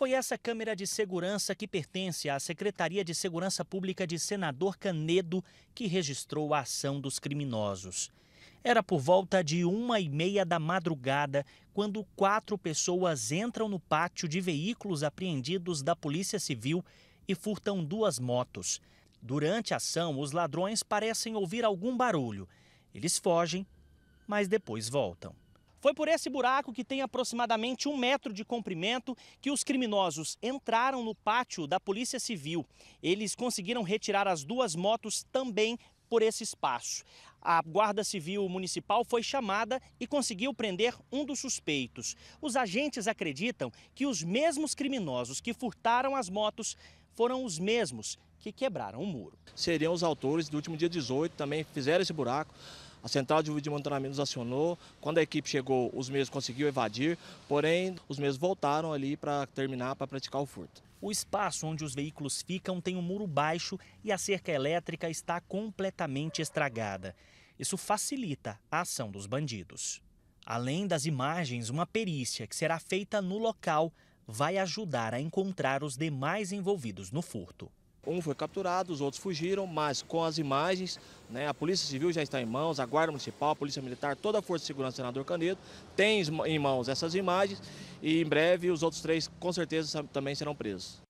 Foi essa câmera de segurança que pertence à Secretaria de Segurança Pública de Senador Canedo que registrou a ação dos criminosos. Era por volta de 1h30 da madrugada, quando 4 pessoas entram no pátio de veículos apreendidos da Polícia Civil e furtam 2 motos. Durante a ação, os ladrões parecem ouvir algum barulho. Eles fogem, mas depois voltam. Foi por esse buraco, que tem aproximadamente 1 metro de comprimento, que os criminosos entraram no pátio da Polícia Civil. Eles conseguiram retirar as 2 motos também por esse espaço. A Guarda Civil Municipal foi chamada e conseguiu prender um dos suspeitos. Os agentes acreditam que os mesmos criminosos que furtaram as motos foram os mesmos que quebraram o muro. Seriam os autores do último dia 18, também fizeram esse buraco. A central de monitoramento nos acionou, quando a equipe chegou, os mesmos conseguiram evadir, porém os mesmos voltaram ali para terminar, para praticar o furto. O espaço onde os veículos ficam tem um muro baixo e a cerca elétrica está completamente estragada. Isso facilita a ação dos bandidos. Além das imagens, uma perícia que será feita no local vai ajudar a encontrar os demais envolvidos no furto. Um foi capturado, os outros fugiram, mas com as imagens, né, a Polícia Civil já está em mãos, a Guarda Municipal, a Polícia Militar, toda a Força de Segurança do Senador Canedo tem em mãos essas imagens e em breve os outros 3 com certeza também serão presos.